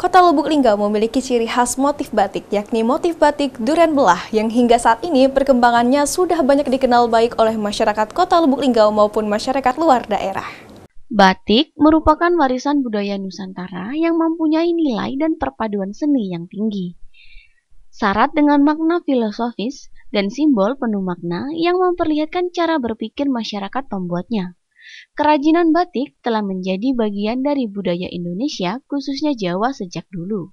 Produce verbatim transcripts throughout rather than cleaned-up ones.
Kota Lubuklinggau memiliki ciri khas motif batik, yakni motif batik Duren Belah yang hingga saat ini perkembangannya sudah banyak dikenal baik oleh masyarakat Kota Lubuklinggau maupun masyarakat luar daerah. Batik merupakan warisan budaya Nusantara yang mempunyai nilai dan perpaduan seni yang tinggi. Syarat dengan makna filosofis dan simbol penuh makna yang memperlihatkan cara berpikir masyarakat pembuatnya. Kerajinan batik telah menjadi bagian dari budaya Indonesia, khususnya Jawa sejak dulu.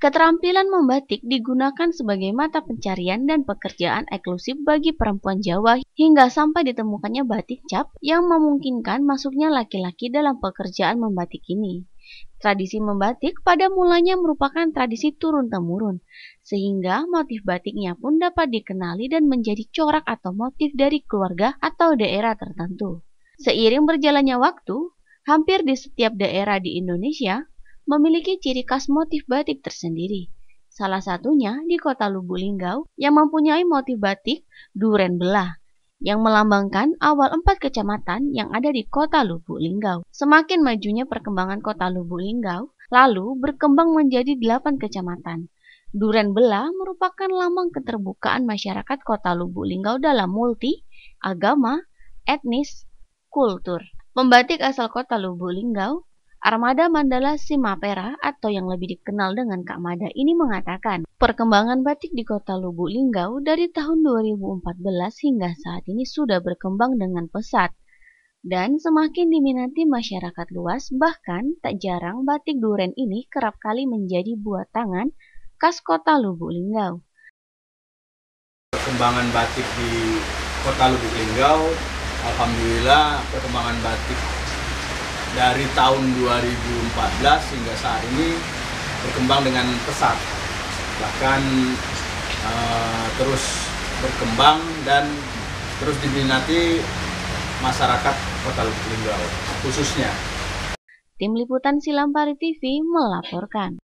Keterampilan membatik digunakan sebagai mata pencarian dan pekerjaan eksklusif bagi perempuan Jawa hingga sampai ditemukannya batik cap yang memungkinkan masuknya laki-laki dalam pekerjaan membatik ini. Tradisi membatik pada mulanya merupakan tradisi turun-temurun, sehingga motif batiknya pun dapat dikenali dan menjadi corak atau motif dari keluarga atau daerah tertentu. Seiring berjalannya waktu, hampir di setiap daerah di Indonesia memiliki ciri khas motif batik tersendiri. Salah satunya di Kota Lubuklinggau yang mempunyai motif batik Duren Belah yang melambangkan awal empat kecamatan yang ada di Kota Lubuklinggau. Semakin majunya perkembangan Kota Lubuklinggau, lalu berkembang menjadi delapan kecamatan. Duren Belah merupakan lambang keterbukaan masyarakat Kota Lubuklinggau dalam multi, agama, etnis, kultur. Pembatik asal Kota Lubuklinggau, Armada Mandala Simapera atau yang lebih dikenal dengan Kak Mada ini mengatakan, perkembangan batik di Kota Lubuklinggau dari tahun dua ribu empat belas hingga saat ini sudah berkembang dengan pesat dan semakin diminati masyarakat luas. Bahkan tak jarang batik duren ini kerap kali menjadi buatangan khas Kota Lubuklinggau. Perkembangan batik di Kota Lubuklinggau, alhamdulillah perkembangan batik dari tahun dua ribu empat belas hingga saat ini berkembang dengan pesat, bahkan e, terus berkembang dan terus diminati masyarakat Kota Lubuklinggau khususnya. Tim Liputan Silampari T V melaporkan.